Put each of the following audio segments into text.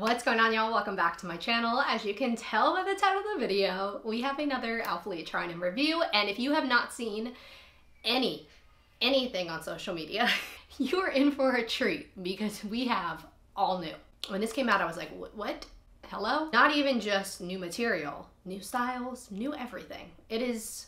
What's going on, y'all? Welcome back to my channel. As you can tell by the title of the video, we have another Alphalete try-on and review, and if you have not seen anything on social media, you are in for a treat because we have all new. When this came out, I was like, what? Hello? Not even just new material, new styles, new everything. It is...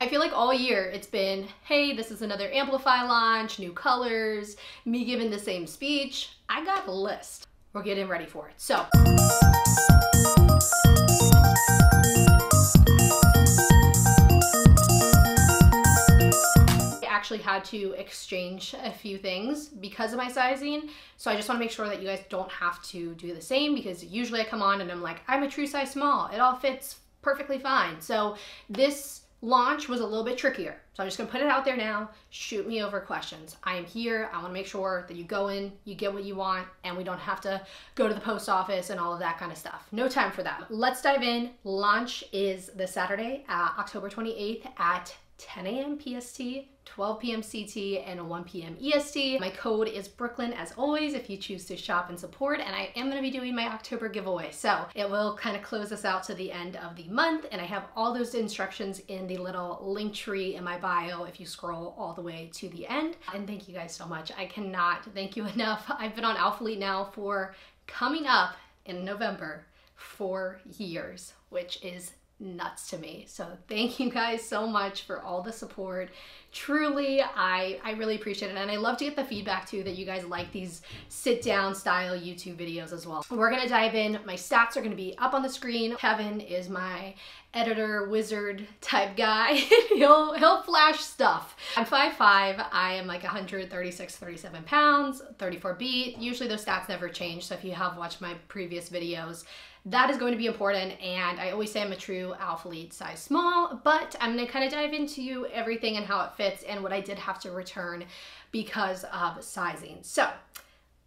I feel like all year it's been, hey, this is another Amplify launch, new colors, me giving the same speech. I got a list. We're getting ready for it. So, I actually had to exchange a few things because of my sizing. So I just want to make sure that you guys don't have to do the same, because usually I come on and I'm like, I'm a true size small. It all fits perfectly fine. So this launch was a little bit trickier. So I'm just gonna put it out there now. Shoot me over questions. I am here. I wanna make sure that you go in, you get what you want, and we don't have to go to the post office and all of that kind of stuff. No time for that. Let's dive in. Launch is this Saturday, October 28th at 10 a.m. PST, 12 p.m. CT, and 1 p.m. EST. My code is Brooklyn, as always, if you choose to shop and support, and I am gonna be doing my October giveaway. So it will kind of close us out to the end of the month, and I have all those instructions in the little link tree in my bio if you scroll all the way to the end. And thank you guys so much. I cannot thank you enough. I've been on Alphalete now for coming up in November 4 years, which is nuts to me. So thank you guys so much for all the support. Truly, I really appreciate it, and I love to get the feedback too that you guys like these sit down style YouTube videos as well. We're gonna dive in. My stats are gonna be up on the screen. Kevin is my editor wizard type guy. he'll flash stuff. I'm 5'5", I am like 136, 37 pounds, 34B. Usually those stats never change, so if you have watched my previous videos, that is going to be important. And I always say I'm a true Alphalete size small, but I'm gonna kind of dive into everything and how it fits and what I did have to return because of sizing. So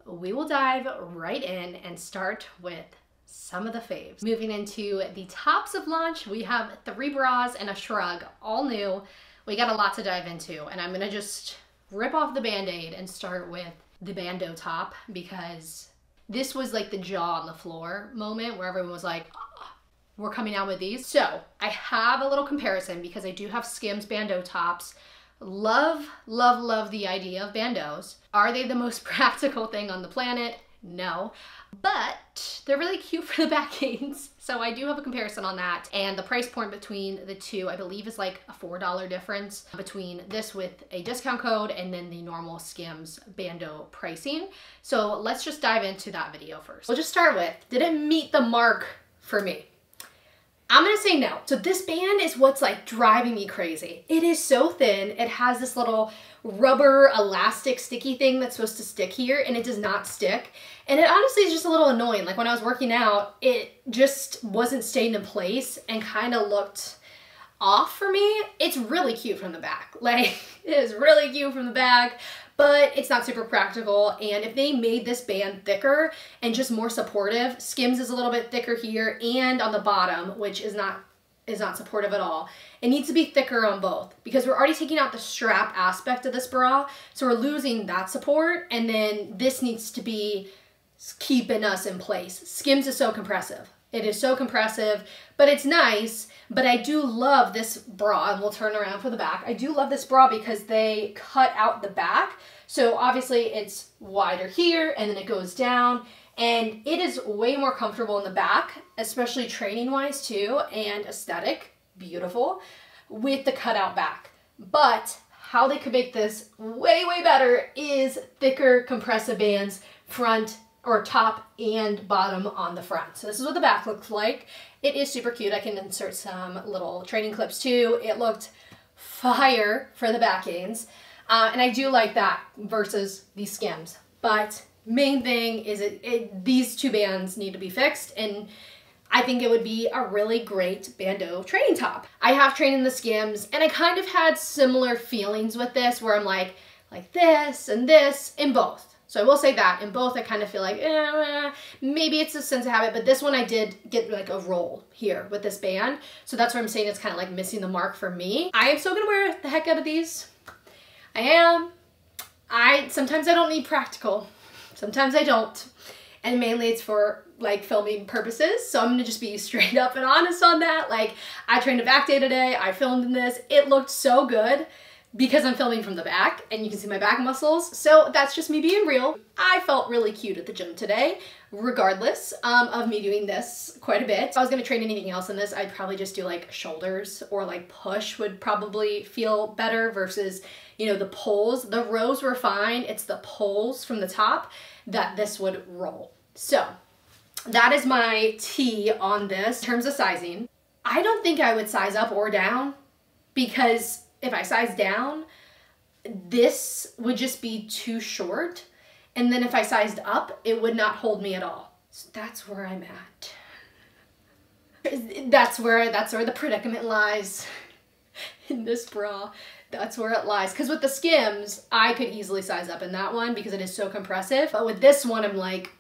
we will dive right in and start with some of the faves. Moving into the tops of launch, we have 3 bras and a shrug, all new. We got a lot to dive into, and I'm gonna just rip off the band-aid and start with the bandeau top, because this was like the jaw on the floor moment where everyone was like, oh, we're coming out with these. So I have a little comparison because I do have Skims bandeau tops. Love, love, love the idea of bandeaus. Are they the most practical thing on the planet? No, but they're really cute for the backings. So I do have a comparison on that. And the price point between the two, I believe, is like a $4 difference between this with a discount code and then the normal Skims bandeau pricing. So let's just dive into that video first. We'll just start with, did it meet the mark for me? I'm gonna say no. So this band is what's like driving me crazy. It is so thin. It has this little rubber elastic sticky thing that's supposed to stick here, and it does not stick. And it honestly is just a little annoying. Like when I was working out, it just wasn't staying in place and kind of looked off for me. It's really cute from the back. Like it is really cute from the back, but it's not super practical. And if they made this band thicker and just more supportive, Skims is a little bit thicker here and on the bottom, which is not supportive at all. It needs to be thicker on both, because we're already taking out the strap aspect of this bra, so we're losing that support, and then this needs to be keeping us in place. Skims is so compressive. It is so compressive, but it's nice. But I do love this bra, and we'll turn around for the back. I do love this bra because they cut out the back. So obviously it's wider here and then it goes down, and it is way more comfortable in the back, especially training wise too, and aesthetic, beautiful with the cutout back. But how they could make this way, way better is thicker compressive bands front or top and bottom on the front. So this is what the back looks like. It is super cute. I can insert some little training clips too. It looked fire for the backings. And I do like that versus these Skims. But main thing is these two bands need to be fixed, and I think it would be a really great bandeau training top. I have trained in the Skims, and I kind of had similar feelings with this where I'm like this in both. So I will say that in both, I kind of feel like, maybe it's a sense of habit, but this one I did get like a roll here with this band. So that's where I'm saying it's kind of like missing the mark for me. I am still gonna wear the heck out of these. I am. Sometimes I don't need practical. Sometimes I don't. and mainly it's for like filming purposes. So I'm gonna just be straight up and honest on that. Like, I trained a back day today, I filmed in this. It looked so good because I'm filming from the back and you can see my back muscles. So that's just me being real. I felt really cute at the gym today, regardless of me doing this quite a bit. If I was gonna train anything else in this, I'd probably just do like shoulders, or like push would probably feel better versus, you know, the pulls. The rows were fine. It's the pulls from the top that this would roll. So that is my tea on this. In terms of sizing, I don't think I would size up or down, because if I size down, this would just be too short. And then if I sized up, it would not hold me at all. So that's where I'm at. That's where the predicament lies in this bra. That's where it lies. Because with the Skims, I could easily size up in that one because it is so compressive. But with this one, I'm like,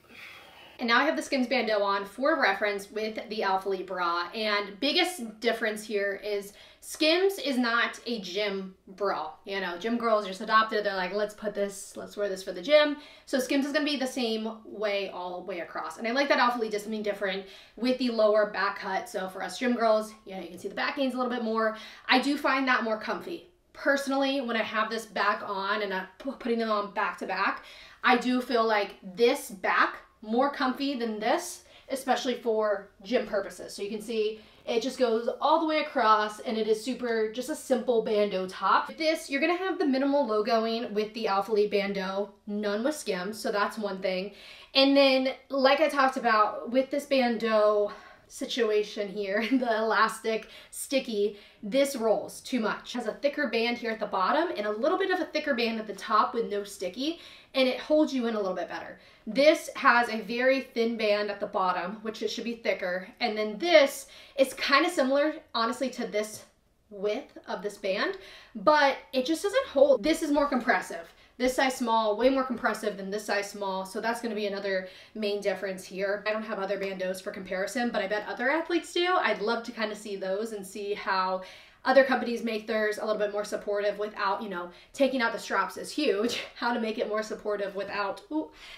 and now I have the Skims bandeau on for reference with the Alphalete bra. And biggest difference here is Skims is not a gym bra. You know, gym girls just adopted. They're like, let's wear this for the gym. So Skims is gonna be the same way all the way across. And I like that Alphalete does something different with the lower back cut. So for us gym girls, you know, you can see the back gains a little bit more. I do find that more comfy. Personally, when I have this back on and I'm putting them on back to back, I do feel like this back more comfy than this, especially for gym purposes. So you can see it just goes all the way across, and it is super, just a simple bandeau top. With this, you're gonna have the minimal logoing with the Alphalete bandeau, none with Skims, so that's one thing. And then, like I talked about with this bandeau situation here, the elastic sticky, this rolls too much. It has a thicker band here at the bottom and a little bit of a thicker band at the top with no sticky, and it holds you in a little bit better. This has a very thin band at the bottom, which it should be thicker, and then this is kind of similar, honestly, to this width of this band, but it just doesn't hold. This is more compressive. This size small, way more compressive than this size small. So that's gonna be another main difference here. I don't have other bandeaus for comparison, but I bet other athletes do. I'd love to kind of see those and see how other companies make theirs a little bit more supportive without, you know, taking out the straps is huge. How to make it more supportive without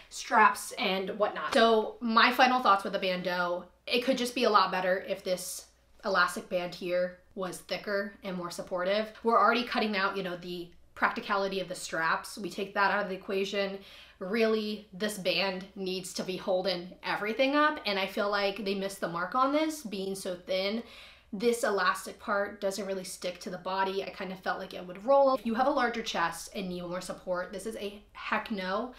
straps and whatnot. So my final thoughts with the bandeau, it could just be a lot better if this elastic band here was thicker and more supportive. We're already cutting out, you know, the practicality of the straps. We take that out of the equation. Really, this band needs to be holding everything up, and I feel like they missed the mark on this being so thin. This elastic part doesn't really stick to the body. I kind of felt like it would roll. If you have a larger chest and need more support, this is a heck no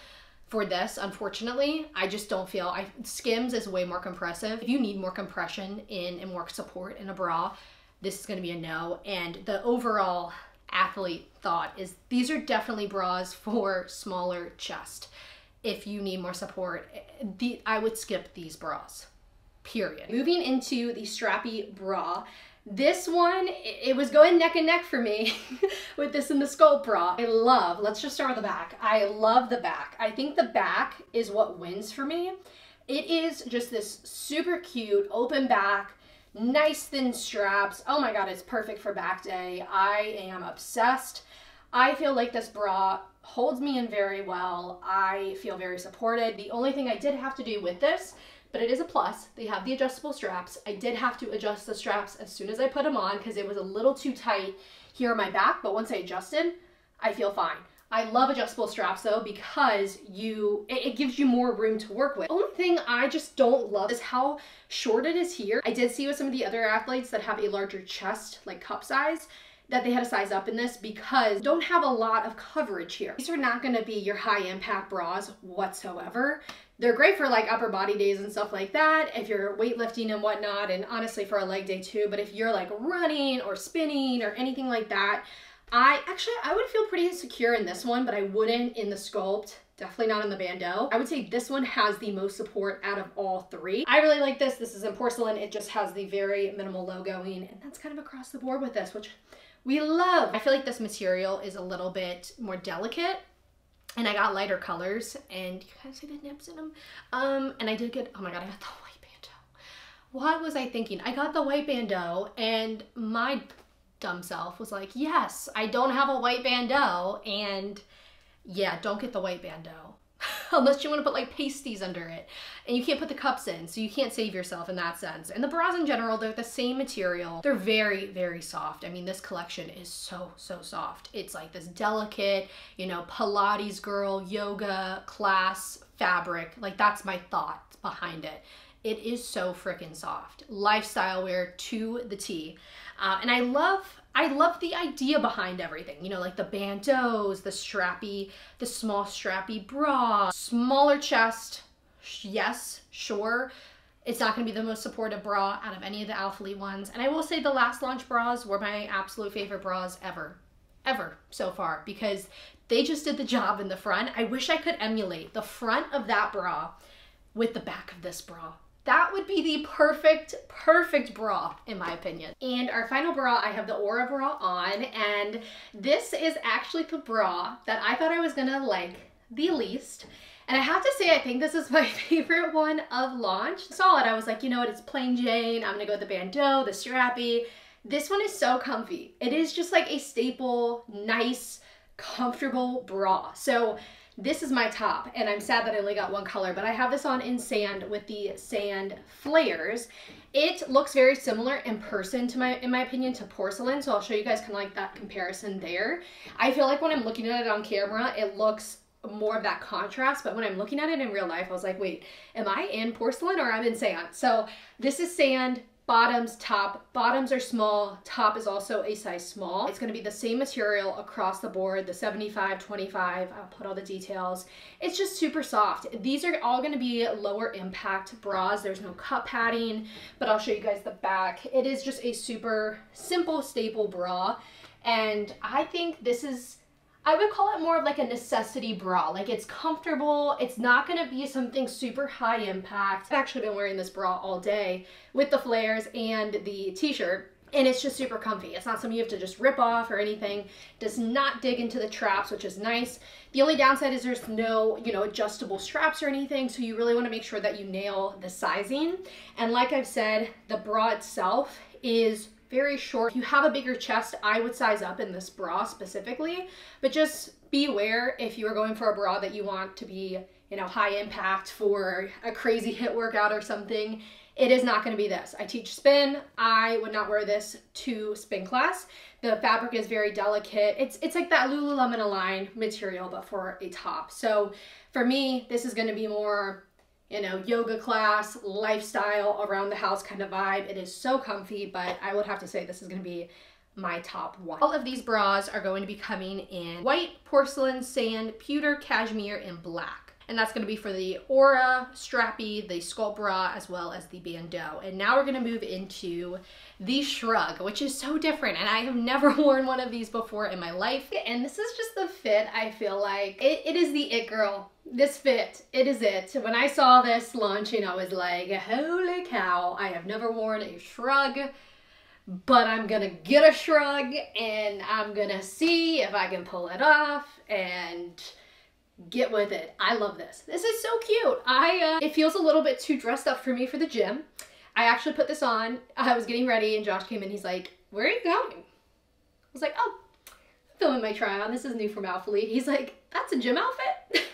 for this, unfortunately. I just don't feel, Skims is way more compressive. If you need more compression in and more support in a bra, this is gonna be a no. And the overall athlete thought is these are definitely bras for smaller chest. If you need more support, I would skip these bras, period. Moving into the strappy bra, this one, it was going neck and neck for me with this and the sculpt bra. Let's just start with the back. I love the back. I think the back is what wins for me. It is just this super cute open back, nice thin straps. Oh my God, it's perfect for back day. I am obsessed. I feel like this bra holds me in very well. I feel very supported. The only thing I did have to do with this, but it is a plus, they have the adjustable straps. I did have to adjust the straps as soon as I put them on because it was a little too tight here on my back, but once I adjusted, I feel fine. I love adjustable straps though because it gives you more room to work with. The only thing I just don't love is how short it is here. I did see with some of the other athletes that have a larger chest, like cup size, that they had to size up in this because don't have a lot of coverage here. These are not gonna be your high impact bras whatsoever. They're great for like upper body days and stuff like that, if you're weightlifting and whatnot, and honestly for a leg day too, but if you're like running or spinning or anything like that, I would feel pretty secure in this one, but I wouldn't in the sculpt, definitely not in the bandeau. I would say this one has the most support out of all three. I really like this. This is in Porcelain. It just has the very minimal logoing, and that's kind of across the board with this, which we love. I feel like this material is a little bit more delicate, and I got lighter colors, and you guys see the nips in them? And I did get, oh my God, I got the white bandeau. What was I thinking? I got the white bandeau, and my dumb self was like, yes, I don't have a white bandeau, and yeah, don't get the white bandeau. unless you want to put like pasties under it, and you can't put the cups in, so you can't save yourself in that sense. And the bras in general, they're the same material. They're very, very soft. I mean, this collection is so, so soft. It's like this delicate, you know, Pilates girl, yoga class fabric. Like, that's my thought behind it. It is so freaking soft. Lifestyle wear to the T. And I love the idea behind everything, you know, like the bandeaus, the strappy, the small strappy bra, smaller chest. Yes, sure. It's not gonna be the most supportive bra out of any of the Alphalete ones. And I will say the last launch bras were my absolute favorite bras ever so far, because they just did the job in the front. I wish I could emulate the front of that bra with the back of this bra. That would be the perfect bra, in my opinion. And our final bra, I have the Aura bra on, and this is actually the bra that I thought I was gonna like the least. And I have to say, I think this is my favorite one of launch. Saw it, I was like, you know what, it's plain Jane. I'm gonna go with the bandeau, the strappy. This one is so comfy. It is just like a staple, nice, comfortable bra. So this is my top, and I'm sad that I only got one color, but I have this on in sand with the sand flares. It looks very similar in person, in my opinion, to Porcelain, so I'll show you guys kind of like that comparison there. I feel like when I'm looking at it on camera, it looks more of that contrast, but when I'm looking at it in real life, I was like, wait, am I in Porcelain or I'm in Sand? So this is Sand, bottoms, top. Bottoms are small, top is also a size small. It's gonna be the same material across the board, the 75, 25, I'll put all the details. It's just super soft. These are all gonna be lower impact bras. There's no cup padding, but I'll show you guys the back. It is just a super simple staple bra, and I think this is, I would call it more of like a necessity bra. Like, it's comfortable, it's not gonna be something super high impact. I've actually been wearing this bra all day with the flares and the t-shirt, and it's just super comfy. It's not something you have to just rip off or anything. Does not dig into the traps, which is nice. The only downside is there's no, you know, adjustable straps or anything, so you really wanna make sure that you nail the sizing. And like I've said, the bra itself is very short. If you have a bigger chest, I would size up in this bra specifically, but just be aware if you are going for a bra that you want to be, you know, high impact for a crazy HIIT workout or something. It is not going to be this. I teach spin. I would not wear this to spin class. The fabric is very delicate. It's like that Lululemon Align material, but for a top. So for me, this is going to be more, you know, yoga class, lifestyle, around the house kind of vibe. It is so comfy, but I would have to say this is gonna be my top one. All of these bras are going to be coming in white, porcelain, sand, pewter, cashmere, and black. And that's gonna be for the Aura, strappy, the sculpt bra, as well as the bandeau. And now we're gonna move into the shrug, which is so different. And I have never worn one of these before in my life. And this is just the fit, I feel like. It is the it girl. This fit, it is it. When I saw this launching, I was like, holy cow, I have never worn a shrug, but I'm gonna get a shrug and I'm gonna see if I can pull it off and get with it. I love this. This is so cute. It feels a little bit too dressed up for me for the gym. I actually put this on. I was getting ready and Josh came in. He's like, where are you going? I was like, oh, I'm filming my try on. This is new from Alphalete. He's like, that's a gym outfit?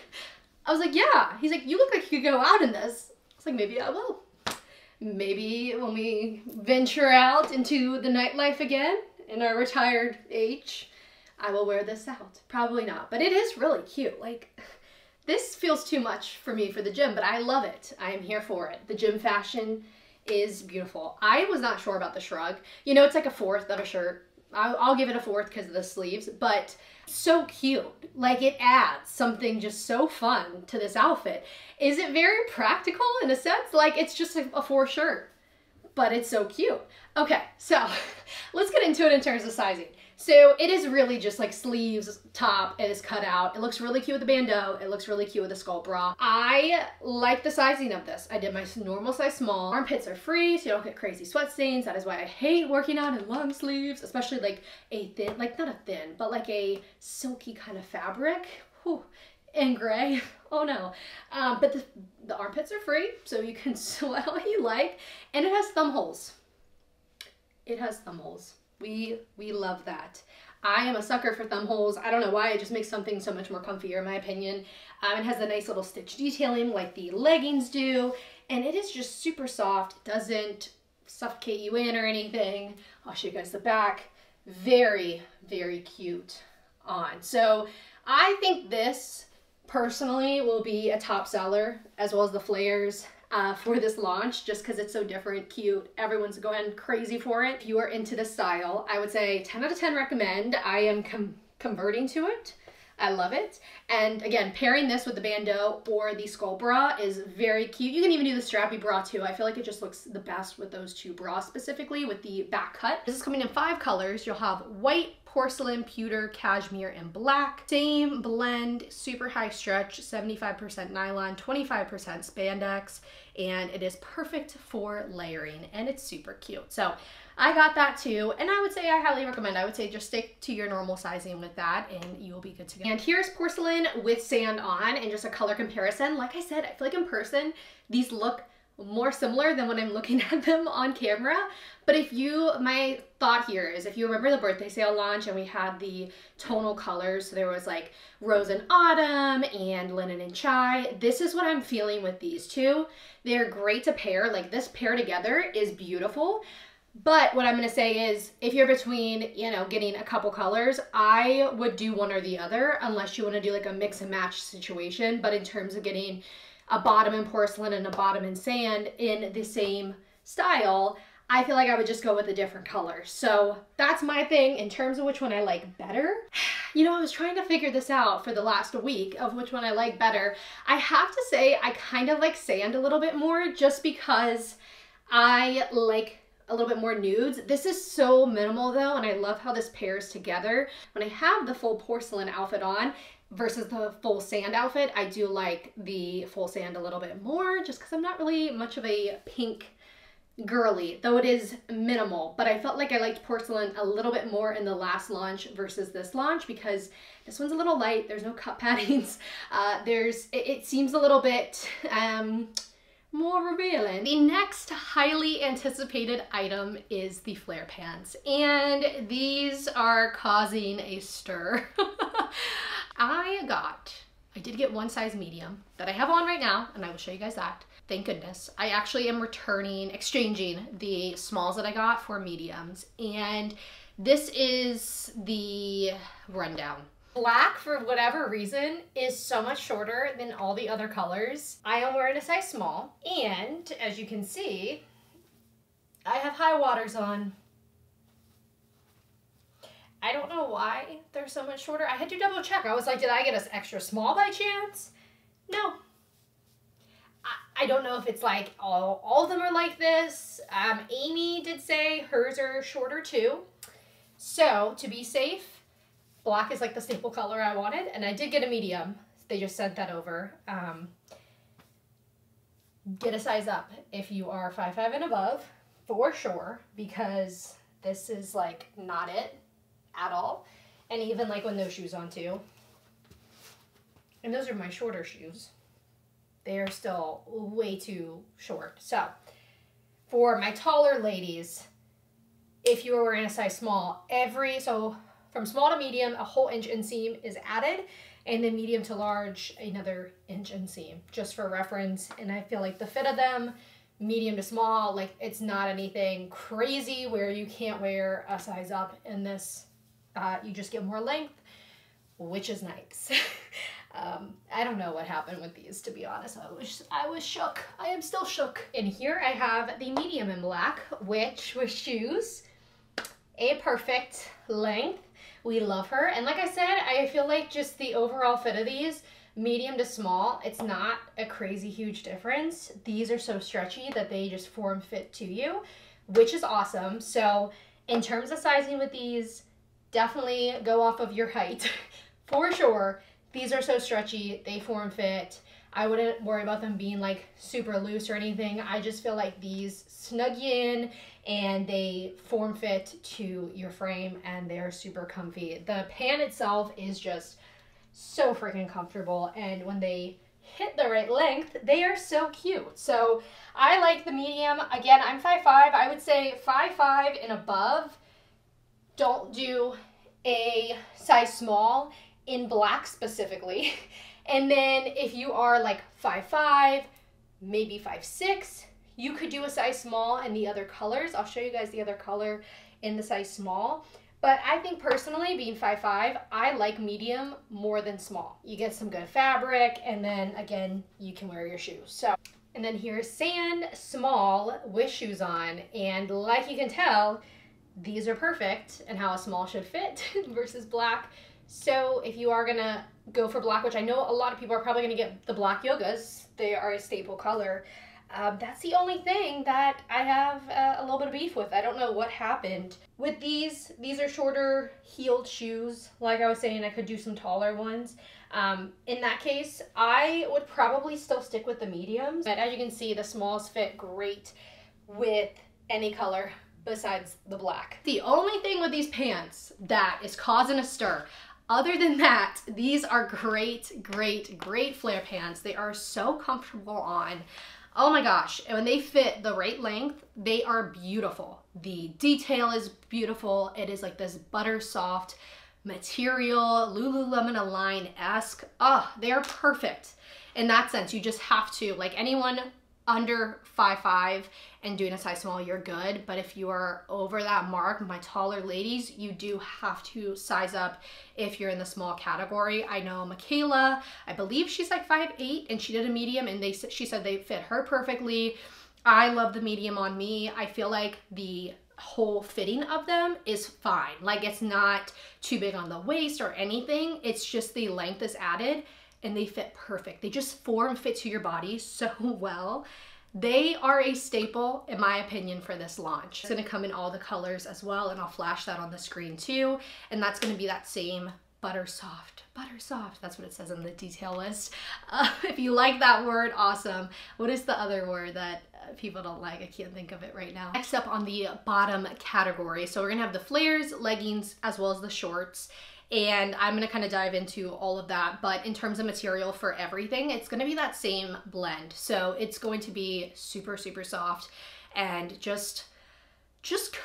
I was like, yeah. He's like, you look like you could go out in this. I was like, maybe I will. Maybe when we venture out into the nightlife again in our retired age, I will wear this out. Probably not, but it is really cute. Like, this feels too much for me for the gym, but I love it. I am here for it. The gym fashion is beautiful. I was not sure about the shrug. You know, it's like a fourth of a shirt. I'll give it a fourth because of the sleeves, but so cute. Like, it adds something just so fun to this outfit. Is it very practical in a sense? Like, it's just a four shirt, but it's so cute. Okay, so let's get into it in terms of sizing. So it is really just like sleeves, top, it is cut out. It looks really cute with the bandeau. It looks really cute with the sculpt bra. I like the sizing of this. I did my normal size small. Armpits are free, so you don't get crazy sweat stains. That is why I hate working out in long sleeves, especially like a thin, like not a thin, but like a silky kind of fabric. Whew. And gray, oh no. But the armpits are free, so you can sweat all you like. And it has thumb holes. It has thumb holes. We love that. I am a sucker for thumb holes. I don't know why, it just makes something so much more comfier in my opinion. It has a nice little stitch detailing like the leggings do, and it is just super soft. It doesn't suffocate you in or anything. I'll show you guys the back. Very, very cute on. So I think this personally will be a top seller, as well as the flares, for this launch, just because it's so different, cute. Everyone's going crazy for it. If you are into the style, I would say 10 out of 10 recommend. I am converting to it. I love it. And again, pairing this with the bandeau or the skull bra is very cute. You can even do the strappy bra too. I feel like it just looks the best with those two bras, specifically with the back cut. This is coming in 5 colors. You'll have white, porcelain, pewter, cashmere, and black. Same blend, super high stretch, 75% nylon, 25% spandex, and it is perfect for layering, and it's super cute. So I got that too, and I would say I highly recommend. I would say just stick to your normal sizing with that, and you'll be good to go. And here's porcelain with sand on, and just a color comparison. Like I said, I feel like in person, these look more similar than when I'm looking at them on camera. But if you, my thought here is, if you remember the birthday sale launch and we had the tonal colors, so there was like rose and autumn and linen and chai, this is what I'm feeling with these two. They're great to pair, like this pair together is beautiful. But what I'm gonna say is, if you're between, you know, getting a couple colors, I would do one or the other, unless you wanna do like a mix and match situation. But in terms of getting a bottom in porcelain and a bottom in sand in the same style, I feel like I would just go with a different color. So that's my thing in terms of which one I like better. You know, I was trying to figure this out for the last week of which one I like better. I have to say I kind of like sand a little bit more, just because I like a little bit more nudes. This is so minimal though, and I love how this pairs together. When I have the full porcelain outfit on versus the full sand outfit, I do like the full sand a little bit more, just because I'm not really much of a pink girly, though it is minimal. But I felt like I liked porcelain a little bit more in the last launch versus this launch, because this one's a little light. There's no cut paddings. It seems a little bit more revealing. The next highly anticipated item is the flare pants, and these are causing a stir. I did get one size medium that I have on right now, and I will show you guys that. Thank goodness. I actually am exchanging the smalls that I got for mediums, and this is the rundown. Black, for whatever reason, is so much shorter than all the other colors. I am wearing a size small, and as you can see, I have high waters on. I don't know why they're so much shorter. I had to double check. I was like, did I get an extra small by chance? No. I don't know if it's like all of them are like this. Amy did say hers are shorter too. So to be safe, black is like the staple color I wanted, and I did get a medium. They just sent that over. Get a size up if you are 5'5 and above, for sure, because this is like not it at all. And even like with no shoes on too. And those are my shorter shoes. They are still way too short. So for my taller ladies, if you are wearing a size small, from small to medium, a whole inch inseam is added, and then medium to large, another inch inseam, just for reference. And I feel like the fit of them, medium to small, like it's not anything crazy where you can't wear a size up in this. You just get more length, which is nice. I don't know what happened with these, to be honest. I was shook. I am still shook. And here I have the medium in black, which with shoes, a perfect length. We love her. And like I said, I feel like just the overall fit of these, medium to small, it's not a crazy huge difference. These are so stretchy that they just form fit to you, which is awesome. So in terms of sizing with these, definitely go off of your height for sure. These are so stretchy, they form fit. I wouldn't worry about them being like super loose or anything. I just feel like these snug you in, and they form fit to your frame, and they're super comfy. The pant itself is just so freaking comfortable, and when they hit the right length, they are so cute. So I like the medium. Again, I'm 5'5". I would say 5'5 and above, don't do a size small in black specifically. And then if you are like 5'5", maybe 5'6", you could do a size small and the other colors. I'll show you guys the other color in the size small. But I think personally, being 5'5", I like medium more than small. You get some good fabric, and then again, you can wear your shoes. So, and then here's Sand small with shoes on. And like you can tell, these are perfect and how a small should fit versus black. So if you are gonna go for black, which I know a lot of people are probably gonna get the black yogas, they are a staple color. That's the only thing that I have a little bit of beef with. I don't know what happened with these are shorter heeled shoes. Like I was saying, I could do some taller ones. In that case, I would probably still stick with the mediums, but as you can see, the smalls fit great with any color besides the black. The only thing with these pants that is causing a stir, other than that, these are great, great, great flare pants. They are so comfortable on. Oh my gosh, and when they fit the right length, they are beautiful. The detail is beautiful. It is like this butter soft material, Lululemon Align-esque. Oh, they are perfect in that sense. You just have to, like, anyone under 5'5" and doing a size small, you're good. But if you are over that mark, my taller ladies, you do have to size up if you're in the small category. I know Michaela, I believe she's like 5'8", and she did a medium, and she said they fit her perfectly. I love the medium on me. I feel like the whole fitting of them is fine. Like, it's not too big on the waist or anything. It's just the length is added, and they fit perfect. They just form fit to your body so well. They are a staple, in my opinion, for this launch. It's gonna come in all the colors as well, and I'll flash that on the screen too. And that's gonna be that same butter soft, that's what it says on the detail list. If you like that word, awesome. What is the other word that people don't like? I can't think of it right now. Next up on the bottom category. So we're gonna have the flares, leggings, as well as the shorts. And I'm gonna kind of dive into all of that, but in terms of material for everything, it's gonna be that same blend. So it's going to be super, super soft and just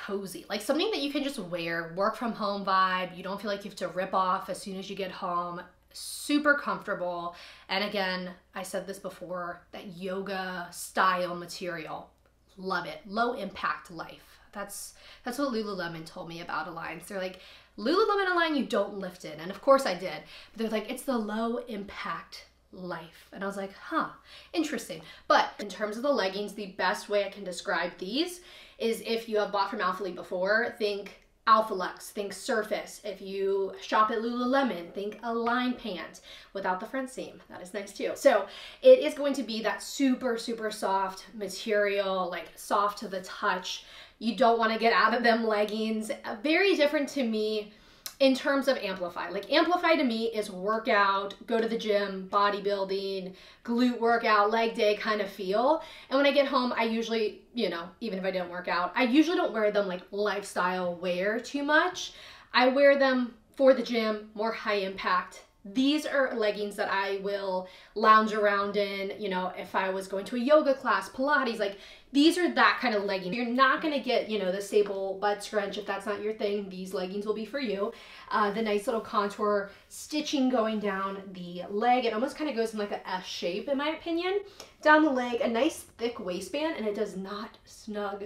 cozy, like something that you can just wear, work from home vibe. You don't feel like you have to rip off as soon as you get home. Super comfortable. And again, I said this before, that yoga style material, love it. Low impact life. That's what Lululemon told me about Align. So they're like, Lululemon Align, you don't lift in. And of course I did. But they're like, it's the low impact life. And I was like, huh, interesting. But in terms of the leggings, the best way I can describe these is if you have bought from Alphalete before, think Alphalux, think Surface. If you shop at Lululemon, think Align pant without the front seam. That is nice too. So it is going to be that super, super soft material, like soft to the touch. You don't want to get out of them leggings. Very different to me in terms of Amplify. Like, Amplify to me is workout, go to the gym, bodybuilding, glute workout, leg day kind of feel. And when I get home, I usually, you know, even if I don't work out, I usually don't wear them like lifestyle wear too much. I wear them for the gym, more high impact. These are leggings that I will lounge around in, you know, if I was going to a yoga class, Pilates, like these are that kind of legging. You're not gonna get, you know, the staple butt scrunch if that's not your thing. These leggings will be for you. The nice little contour stitching going down the leg. It almost kind of goes in like an S shape, in my opinion. Down the leg, a nice thick waistband, and it does not snug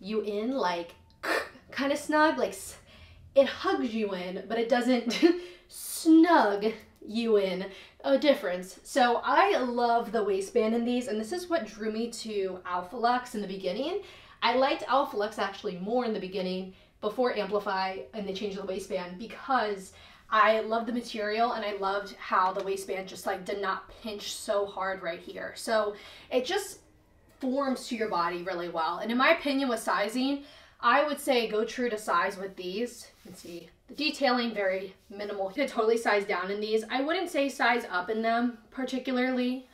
you in, like kind of snug, like it hugs you in, but it doesn't snug you in, a difference. So I love the waistband in these, and this is what drew me to Alphalux in the beginning. I liked Alphalux actually more in the beginning before Amplify and they changed the waistband, because I loved the material and I loved how the waistband just like did not pinch so hard right here. So it just forms to your body really well. And in my opinion with sizing, I would say go true to size with these. You can see the detailing, very minimal. You could totally size down in these. I wouldn't say size up in them particularly.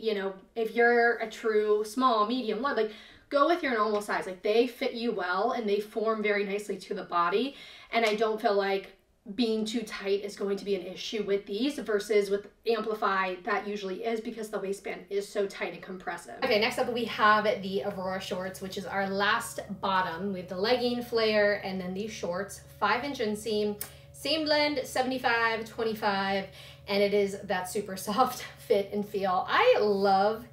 You know, if you're a true small, medium, large, like go with your normal size. Like they fit you well and they form very nicely to the body. And I don't feel like being too tight is going to be an issue with these versus with Amplify. That usually is because the waistband is so tight and compressive. Okay, next up we have the Aurora shorts, which is our last bottom. We have the legging, flare, and then these shorts, 5-inch inseam, Same blend, 75, 25, and it is that super soft fit and feel. I love,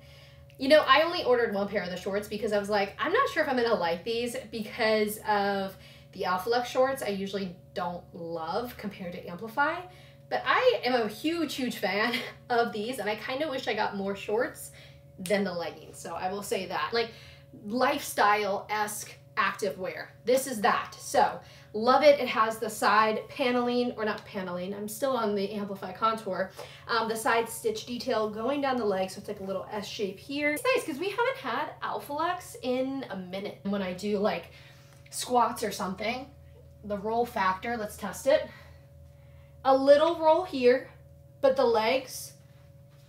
you know, I only ordered one pair of the shorts because I was like, I'm not sure if I'm gonna like these because of the Alphalux shorts I usually don't love compared to Amplify. But I am a huge, huge fan of these, and I kind of wish I got more shorts than the leggings. So I will say that, like, lifestyle-esque activewear. This is that. So love it. It has the side paneling, or not paneling, I'm still on the Amplify contour, the side stitch detail going down the leg, so it's like a little S shape here. It's nice because we haven't had Alphalux in a minute. When I do like squats or something, the roll factor, let's test it. A little roll here, but the legs,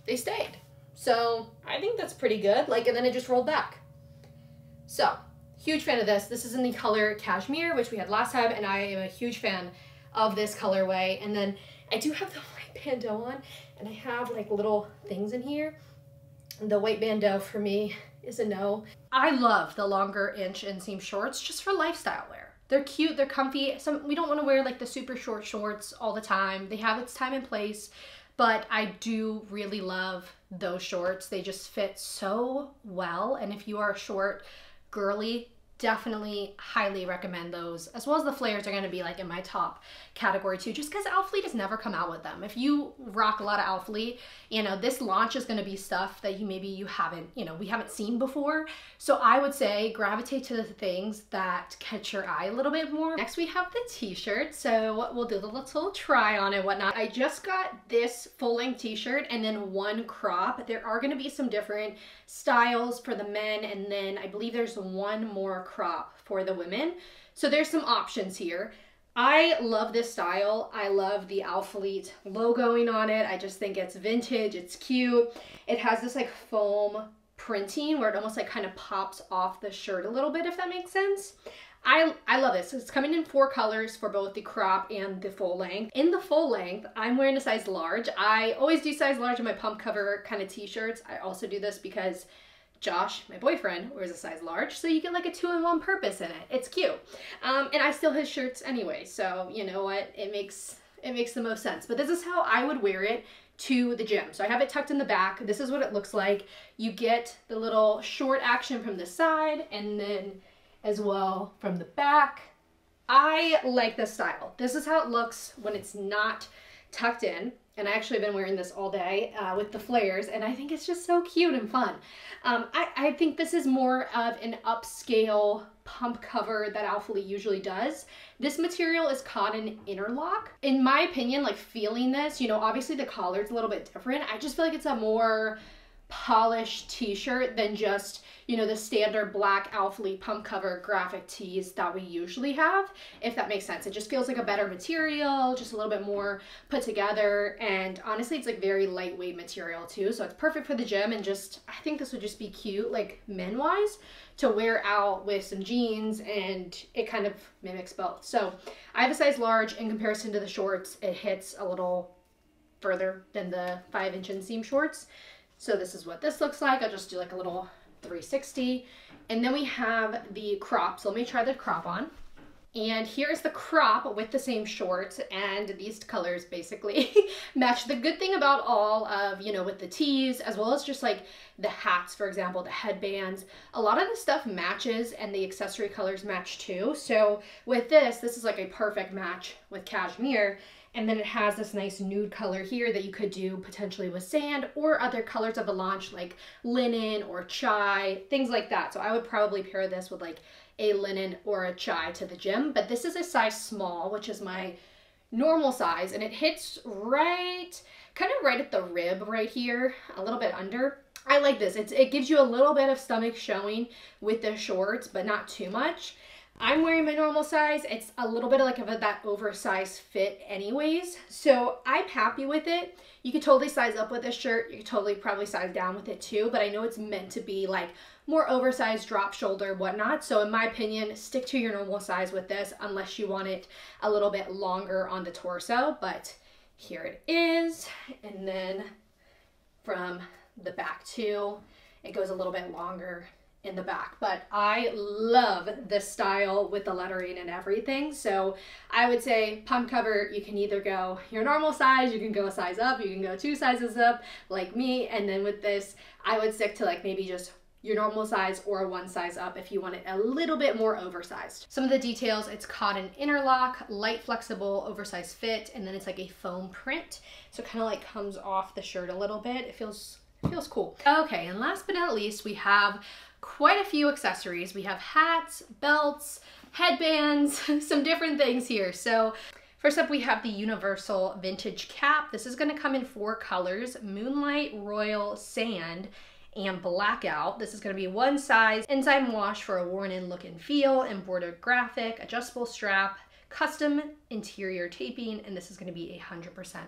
they stayed. So I think that's pretty good. Like, and then it just rolled back. So huge fan of this. This is in the color Cashmere, which we had last time, and I am a huge fan of this colorway. And then I do have the white bandeau on, and I have like little things in here. The white bandeau for me is a no. I love the longer inch inseam shorts just for lifestyle wear. They're cute, they're comfy. We don't wanna wear like the super short shorts all the time. They have its time and place, but I do really love those shorts. They just fit so well. And if you are short, girly, definitely highly recommend those, as well as the flares are going to be like in my top category too, just because Alphalete has never come out with them. If you rock a lot of Alphalete, you know, this launch is going to be stuff that you maybe you haven't, you know, we haven't seen before. So I would say gravitate to the things that catch your eye a little bit more. Next we have the t-shirt, so we'll do the little try on and whatnot. I just got this full-length t-shirt and then one crop. There are going to be some different styles for the men, and then I believe there's one more crop for the women. So there's some options here. I love this style. I love the Alphalete logoing on it. I just think it's vintage, it's cute. It has this like foam printing where it almost like kind of pops off the shirt a little bit, if that makes sense. I love this. So it's coming in 4 colors for both the crop and the full length. In the full length, I'm wearing a size large. I always do size large in my pump cover kind of t-shirts. I also do this because Josh, my boyfriend, wears a size large, so you get like a 2-in-1 purpose in it. It's cute. And I steal his shirts anyway, so you know what? It makes the most sense. But this is how I would wear it to the gym. So I have it tucked in the back. This is what it looks like. You get the little short action from the side and then as well from the back. I like this style. This is how it looks when it's not tucked in. And I actually have been wearing this all day with the flares, and I think it's just so cute and fun. I think this is more of an upscale pump cover that Alphalete usually does. This material is cotton interlock. In my opinion, like feeling this, you know, obviously the collar's a little bit different. I just feel like it's a more polished t-shirt than just, you know, the standard black Alphalete pump cover graphic tees that we usually have, if that makes sense. It just feels like a better material, just a little bit more put together, and honestly it's like very lightweight material too, so it's perfect for the gym. And just I think this would just be cute, like men wise, to wear out with some jeans, and it kind of mimics both. So I have a size large. In comparison to the shorts, it hits a little further than the 5-inch inseam shorts. So this is what this looks like. I'll just do like a little 360. And then we have the crop. So let me try the crop on. And here's the crop with the same shorts, and these colors basically match. The good thing about all of, you know, with the tees, as well as just like the hats, for example, the headbands, a lot of the stuff matches, and the accessory colors match too. So with this is like a perfect match with Cashmere. And then it has this nice nude color here that you could do potentially with sand or other colors of the launch, like linen or chai, things like that. So I would probably pair this with like a linen or a chai to the gym. But this is a size small, which is my normal size, and it hits right, kind of right at the rib right here, a little bit under. I like this. It gives you a little bit of stomach showing with the shorts, but not too much. I'm wearing my normal size. It's a little bit like of that oversized fit anyways, so I'm happy with it. You could totally size up with this shirt. You could totally probably size down with it too, but I know it's meant to be like more oversized, drop shoulder, whatnot. So in my opinion, stick to your normal size with this, unless you want it a little bit longer on the torso, but here it is. And then from the back too, it goes a little bit longer in the back, but I love this style with the lettering and everything. So I would say pump cover, you can either go your normal size, you can go a size up, you can go 2 sizes up like me. And then with this, I would stick to like maybe just your normal size or 1 size up if you want it a little bit more oversized. Some of the details, it's cotton interlock, light flexible, oversized fit, and then it's like a foam print. So it kind of like comes off the shirt a little bit. It feels cool. Okay, and last but not least, we have quite a few accessories. We have hats, belts, headbands, some different things here. So first up, we have the Universal Vintage Cap. This is gonna come in 4 colors, Moonlight, Royal, Sand, and Blackout. This is going to be 1 size, enzyme wash for a worn-in look and feel, embroidered graphic, adjustable strap, custom interior taping, and this is going to be 100%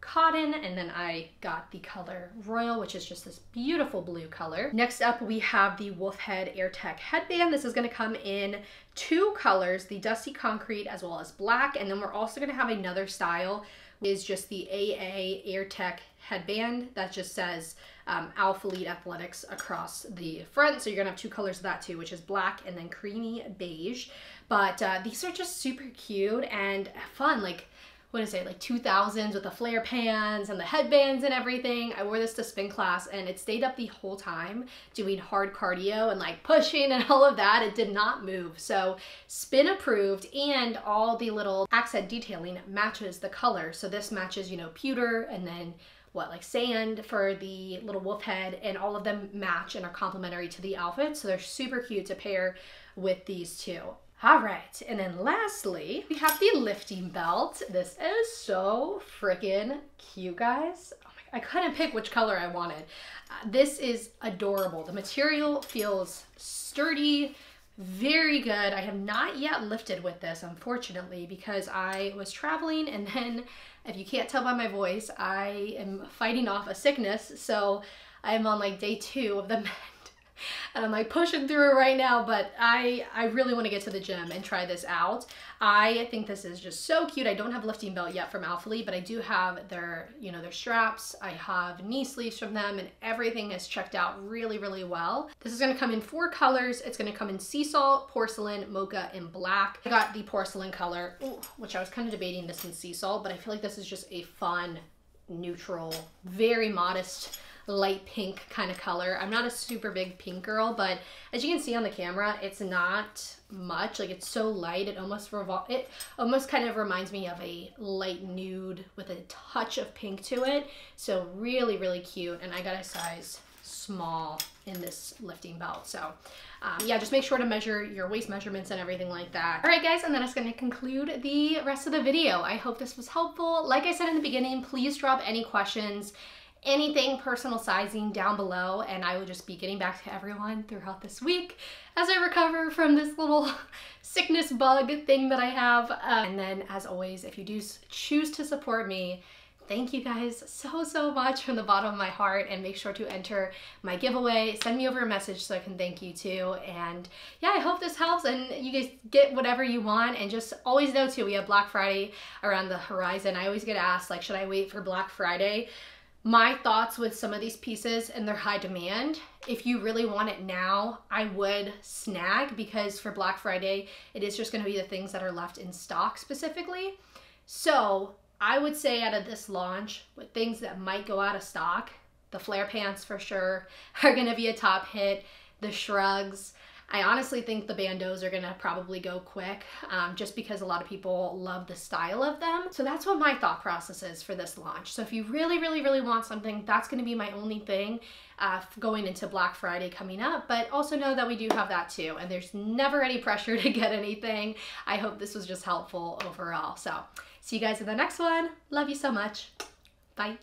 cotton. And then I got the color Royal, which is just this beautiful blue color. Next up, we have the Wolfhead Air Tech headband. This is going to come in 2 colors, the dusty concrete as well as black, and then we're also going to have another style is just the AA Air Tech headband that just says Alphalete Athletics across the front. So you're gonna have 2 colors of that too, which is black and then creamy beige. But these are just super cute and fun. Like, what is it, like 2000s with the flare pans and the headbands and everything. I wore this to spin class and it stayed up the whole time doing hard cardio and like pushing and all of that. It did not move. So spin approved, and all the little accent detailing matches the color. So this matches, you know, pewter and then what, like sand for the little wolf head, and all of them match and are complementary to the outfit. So they're super cute to pair with these two. All right, and then lastly, we have the lifting belt. This is so freaking cute, guys. Oh my, I couldn't pick which color I wanted. This is adorable. The material feels sturdy, very good. I have not yet lifted with this, unfortunately, because I was traveling, and then, if you can't tell by my voice, I am fighting off a sickness, so I'm on like day 2 of the mend. And I'm like pushing through it right now, but I really want to get to the gym and try this out. I think this is just so cute. I don't have lifting belt yet from Alphalete, but I do have their, you know, their straps. I have knee sleeves from them, and everything is checked out really, really well. This is going to come in 4 colors. It's going to come in sea salt, porcelain, mocha, and black. I got the porcelain color, which I was kind of debating this in sea salt, but I feel like this is just a fun, neutral, very modest, light pink kind of color. I'm not a super big pink girl, but as you can see on the camera, it's not much. Like, it's so light, it almost kind of reminds me of a light nude with a touch of pink to it. So really, really cute. And I got a size small in this lifting belt. So yeah, just make sure to measure your waist measurements and everything like that. All right, guys, and then it's going to conclude the rest of the video. I hope this was helpful. Like I said in the beginning, please drop any questions, anything personal sizing down below, and I will just be getting back to everyone throughout this week as I recover from this little sickness bug thing that I have. And then as always, if you do choose to support me, thank you guys so, so much from the bottom of my heart, and make sure to enter my giveaway. Send me over a message so I can thank you too. And yeah, I hope this helps and you guys get whatever you want. And just always know too, we have Black Friday around the horizon. I always get asked, like, should I wait for Black Friday? My thoughts with some of these pieces and their high demand, if you really want it now, I would snag, because for Black Friday, it is just gonna be the things that are left in stock specifically. So I would say out of this launch, with things that might go out of stock, the flare pants for sure are gonna be a top hit, the shrugs. I honestly think the bandeaus are gonna probably go quick, just because a lot of people love the style of them. So that's what my thought process is for this launch. So if you really, really, really want something, that's gonna be my only thing going into Black Friday coming up. But also know that we do have that too, and there's never any pressure to get anything. I hope this was just helpful overall. So see you guys in the next one. Love you so much. Bye.